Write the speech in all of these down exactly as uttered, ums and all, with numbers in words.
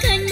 Bye.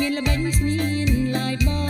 มีละเบนมีลายบอง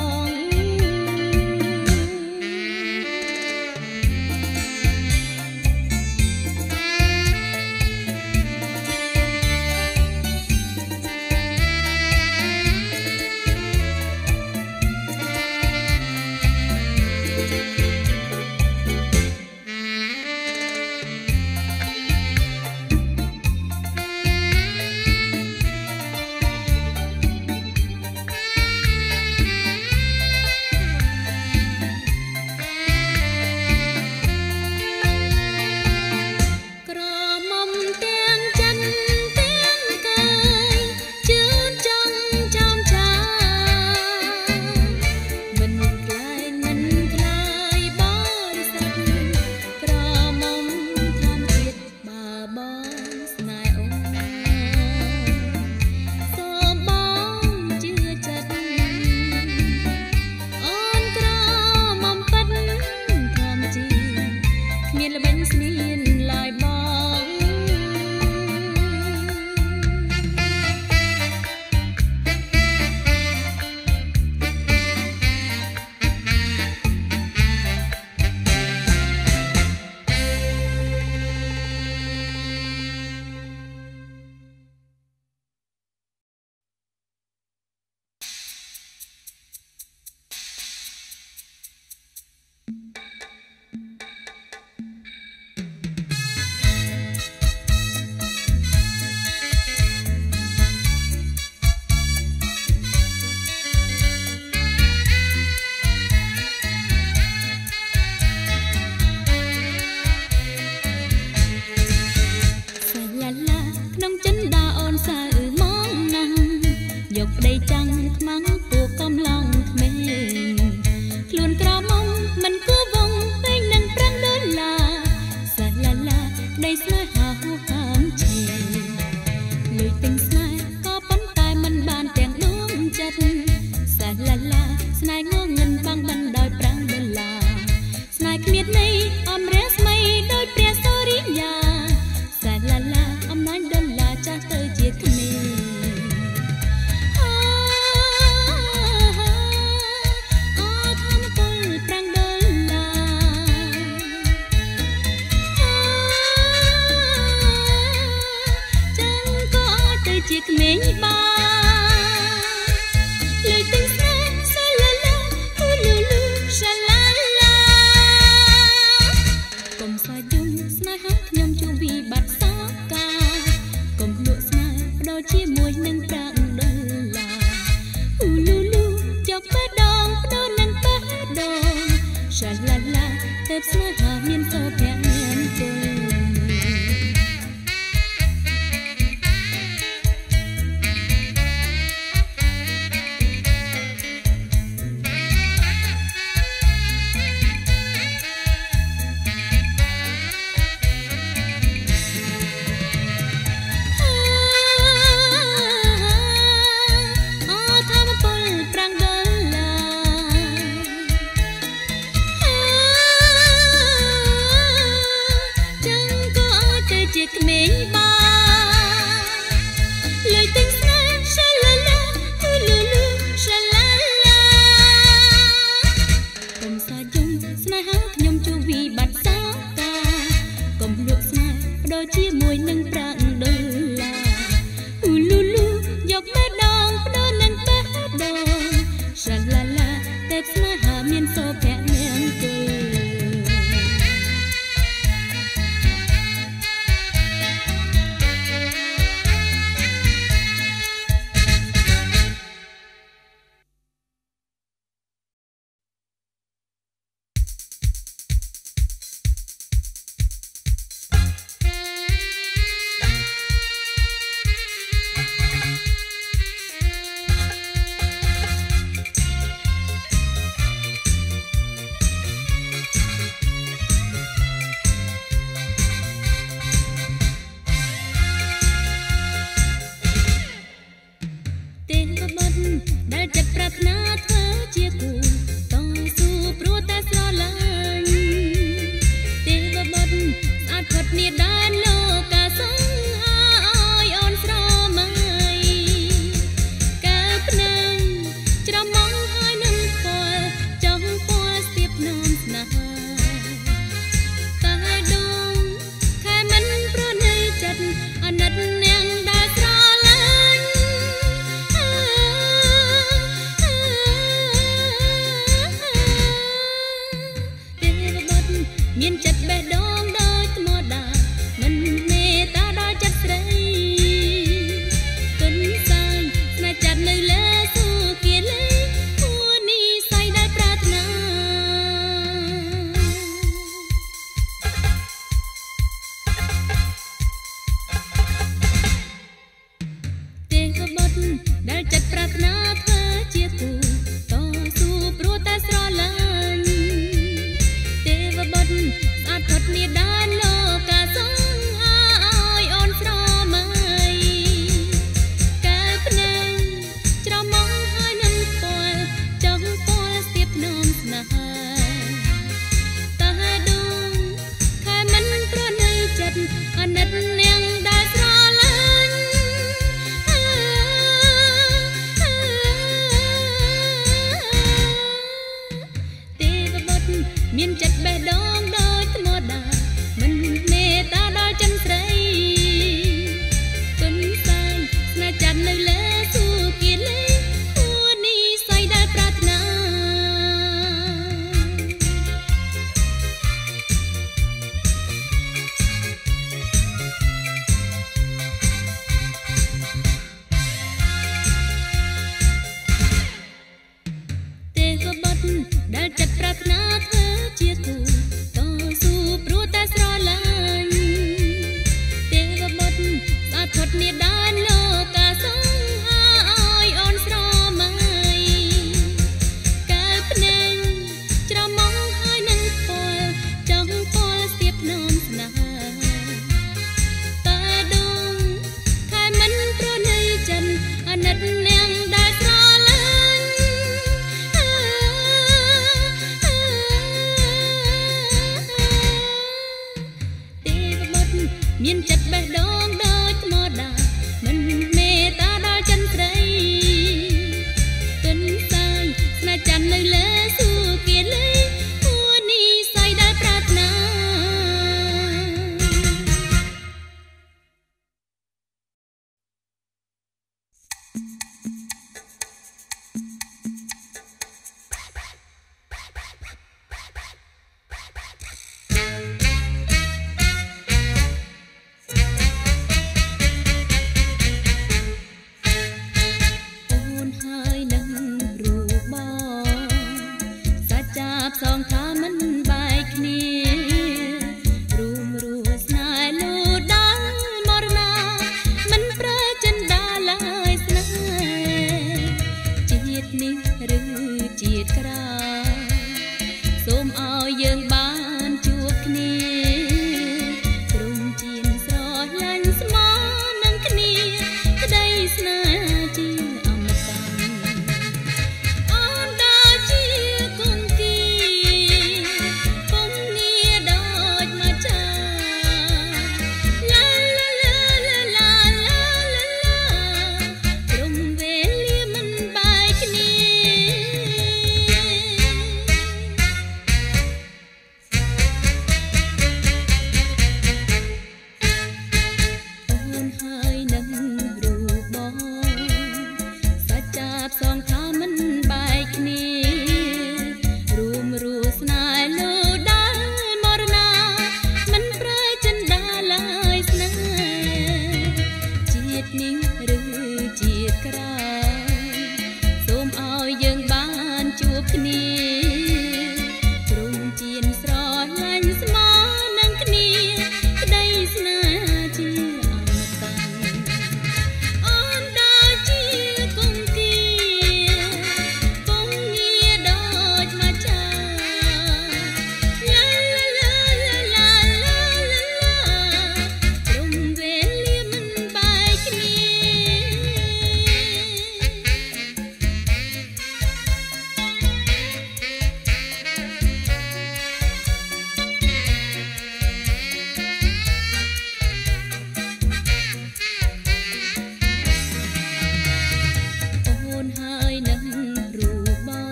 นั้นรู้บ่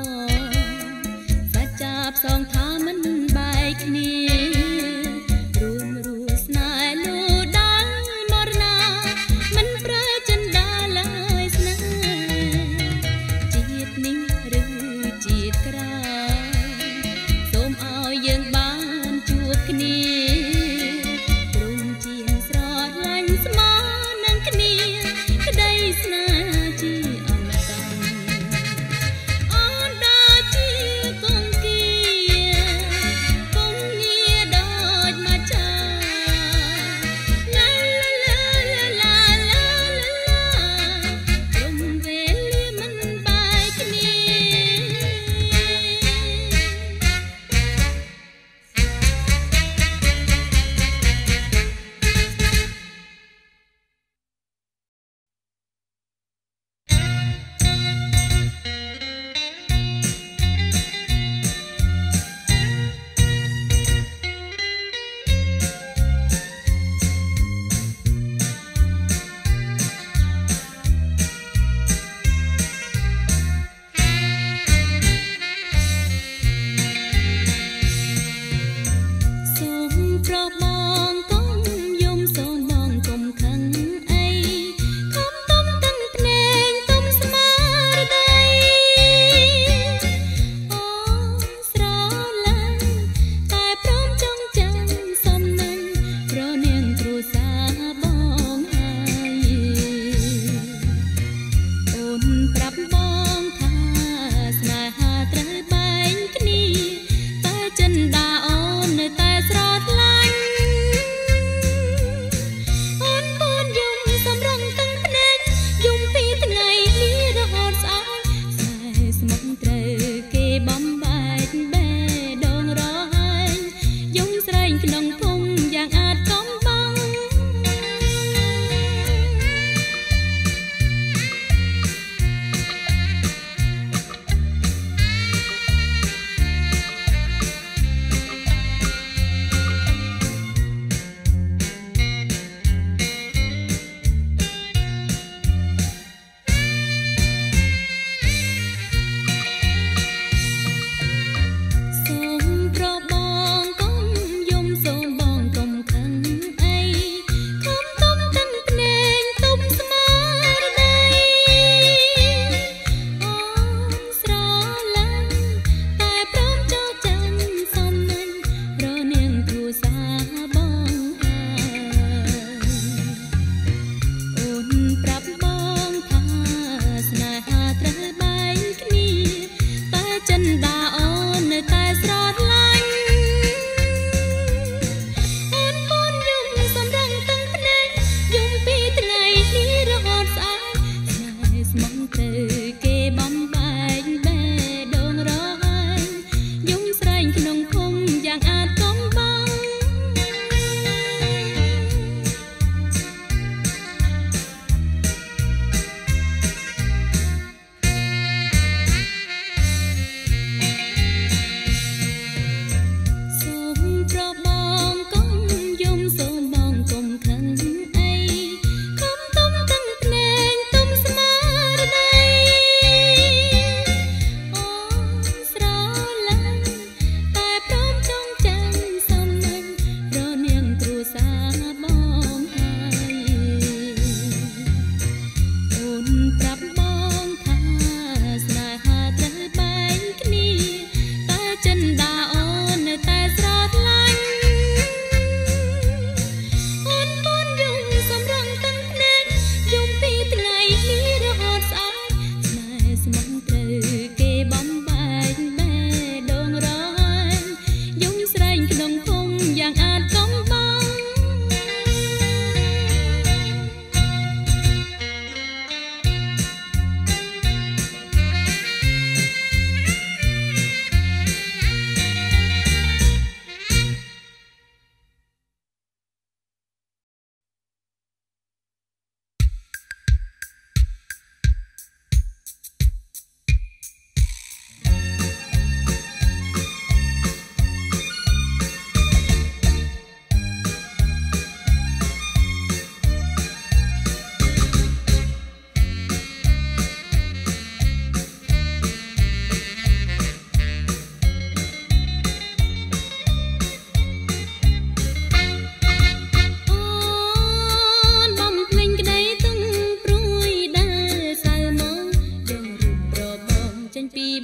สะจับสองทามันบายคณีรูมรูสนายลูดังมรณามันประจันดาลายสนาจีบนิ่งหรือจีบกราสมเอาเยื่อบ้านจูบคณีรูมจีนสรอดลันสมานังคณีก็ได้สนาจี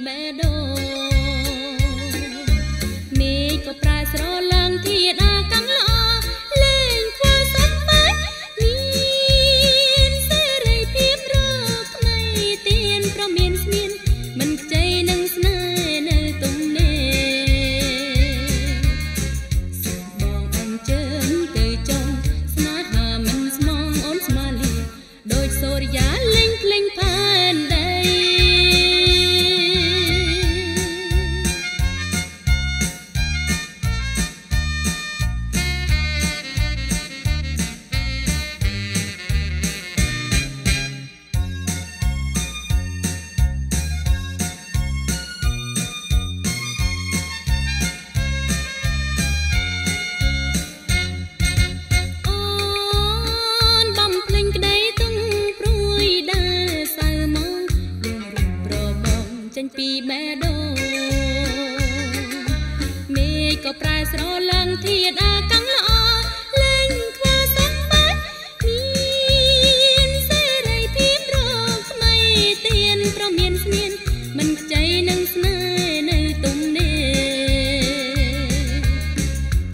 แม่โดเมก็ปลายสระลังที่อากังลอเล่นคว้าสักไม้มีนเสรีเพียบรักไม่เตียนเพราะเมียนเมียนมันใจนังสนในตรงเนสุดมองอังเจิมเตยจงสนาหามันมองอ้นมาลีโดยโซริยาเล่งเล่งพานใดปีแม่โดเมก็ปลายสระลังเทียดอากังลอเล่งคว้าสักไม้มีนเสรีเพียบรอกไม่เตียนเพราะเมียนเมียนมันใจนังสนในตรงเน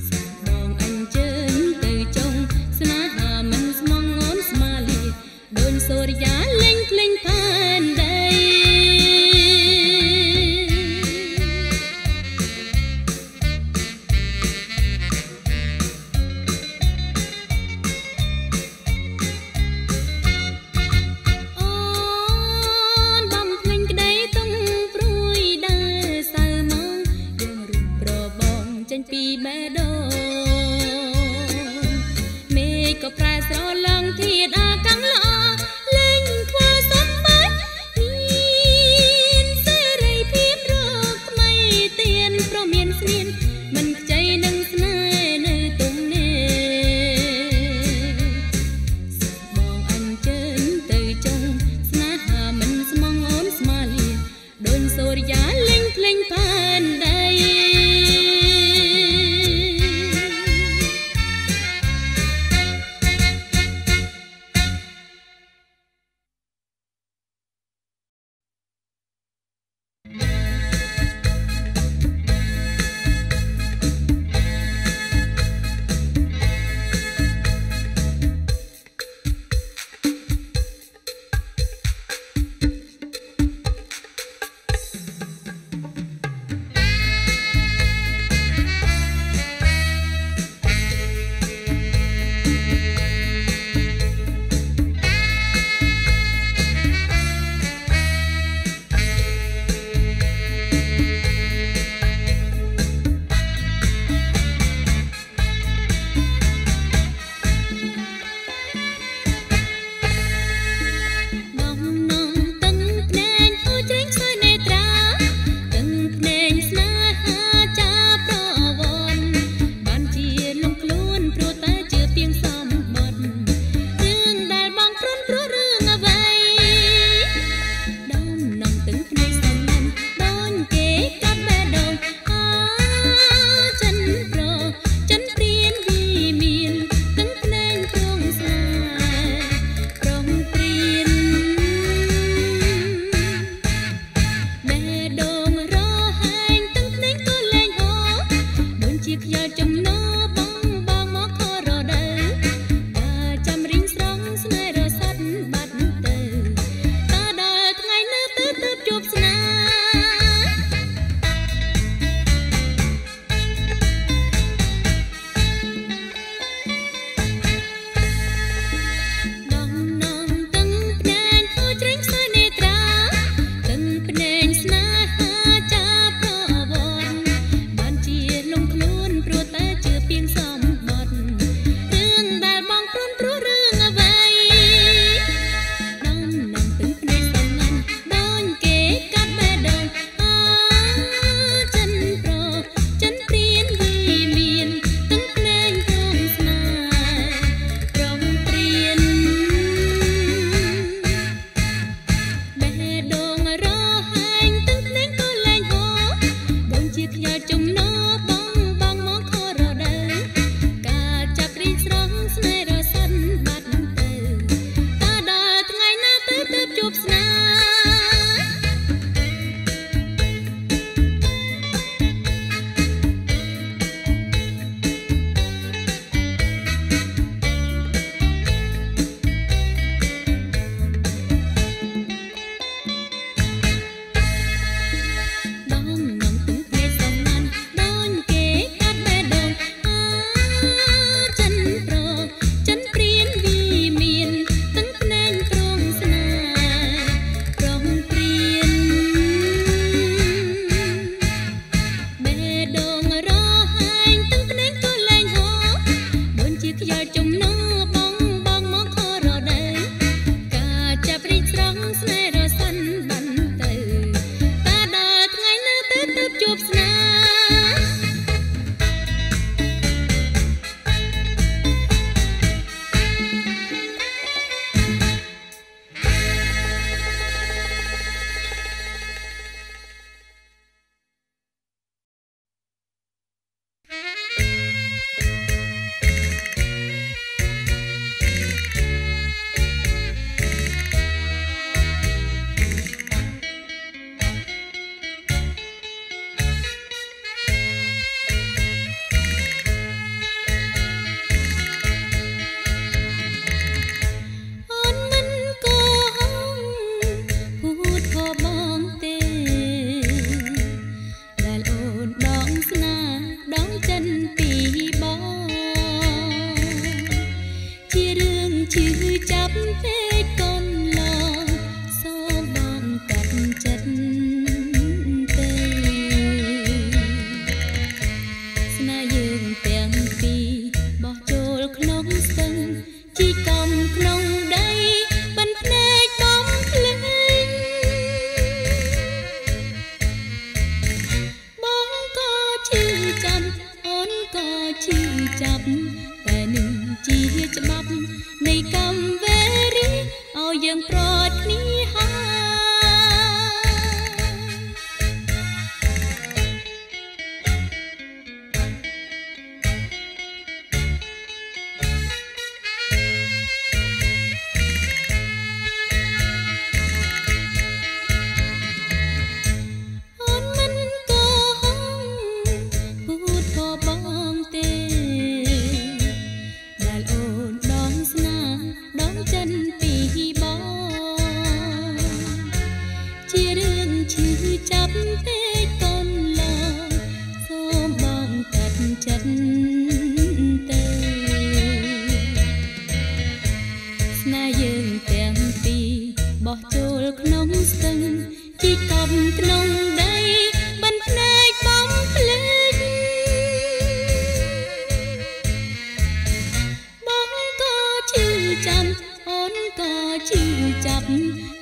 สมองอันเจินเตยจงสนาหามันมองอ้นสมาลีโดนโซริยาเล่งเล่งพานใด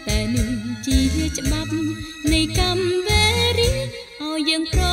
แต่หนึ่งจีจะบับในกำเวรีเอายังพร้อม